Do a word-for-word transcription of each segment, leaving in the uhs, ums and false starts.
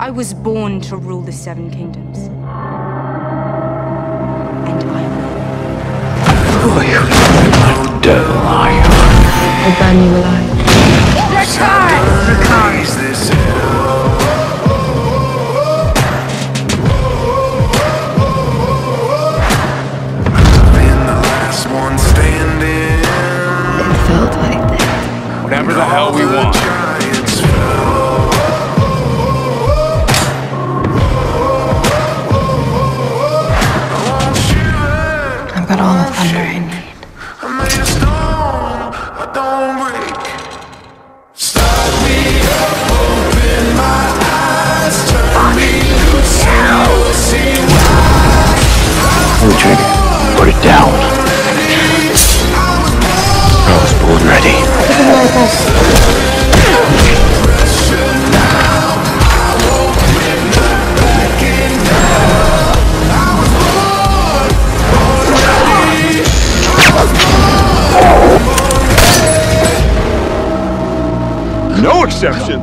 I was born to rule the Seven Kingdoms. And I will. Who are you? How devil are you? I burn you alive. Let's hide! Whatever the hell we want. I've got all the thunder I need. I'm made of stone, I don't break. Start me up, open my eyes, turn me loose, you'll see why. Retreat, put it down. I was born ready. No exception.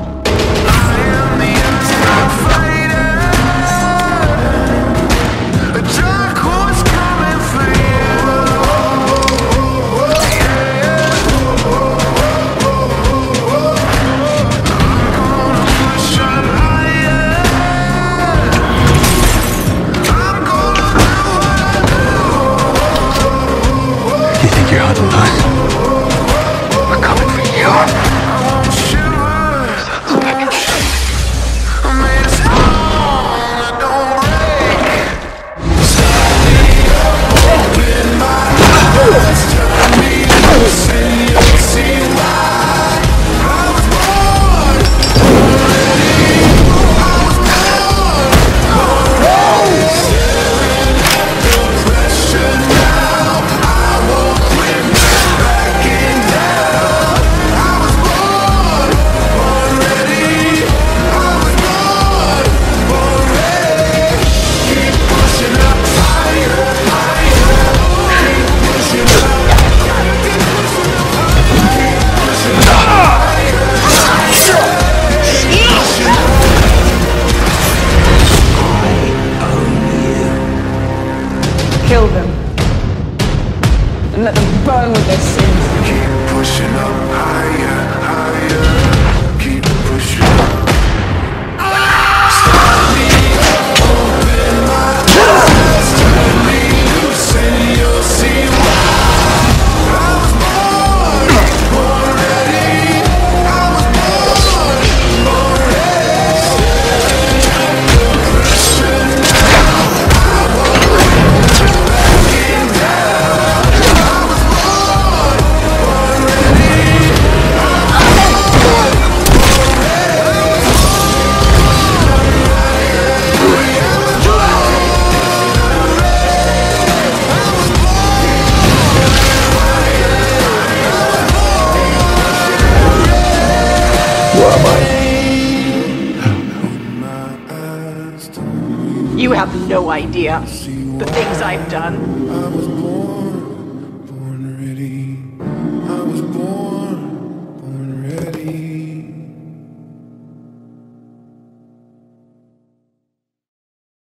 Kill them and let them burn with their sins. Keep pushing up higher, higher. Keep pushing up. Ah! Stop me up, open my eyes, turn me loose, and you'll see why. I was born, born ready. I was born, born ready. Pressure now. I won't. You have no idea the things I've done.